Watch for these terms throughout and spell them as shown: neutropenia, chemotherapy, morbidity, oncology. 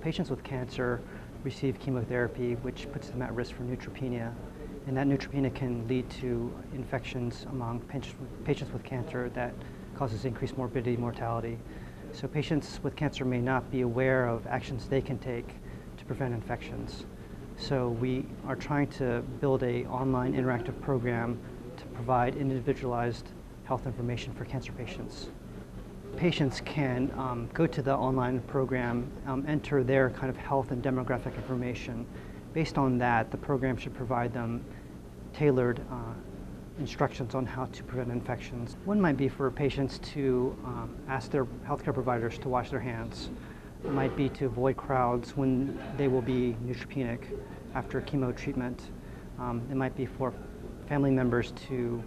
Patients with cancer receive chemotherapy, which puts them at risk for neutropenia, and that neutropenia can lead to infections among patients with cancer that causes increased morbidity and mortality. So patients with cancer may not be aware of actions they can take to prevent infections. So we are trying to build an online interactive program to provide individualized health information for cancer patients. Patients can go to the online program, enter their kind of health and demographic information. Based on that, the program should provide them tailored instructions on how to prevent infections. One might be for patients to ask their healthcare providers to wash their hands. It might be to avoid crowds when they will be neutropenic after chemo treatment. It might be for family members to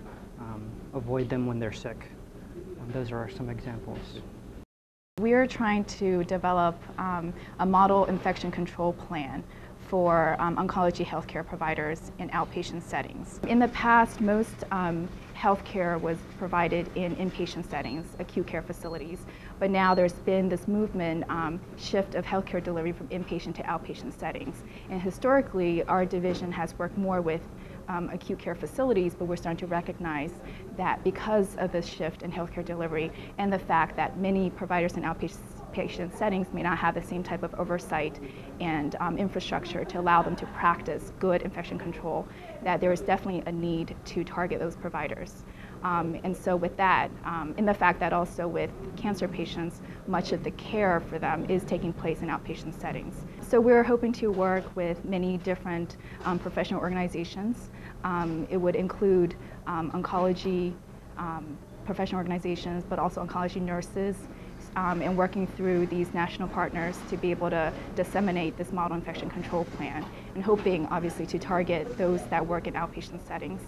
avoid them when they're sick. Those are some examples. We are trying to develop a model infection control plan for oncology healthcare providers in outpatient settings. In the past, most healthcare was provided in inpatient settings, acute care facilities, but now there's been this movement shift of healthcare delivery from inpatient to outpatient settings. And historically, our division has worked more with acute care facilities, but we're starting to recognize that because of this shift in healthcare delivery and the fact that many providers in outpatient settings may not have the same type of oversight and infrastructure to allow them to practice good infection control, that there is definitely a need to target those providers. And so with that, and the fact that also with cancer patients, much of the care for them is taking place in outpatient settings. So we're hoping to work with many different professional organizations. It would include oncology professional organizations, but also oncology nurses, and working through these national partners to be able to disseminate this model infection control plan, and hoping obviously to target those that work in outpatient settings.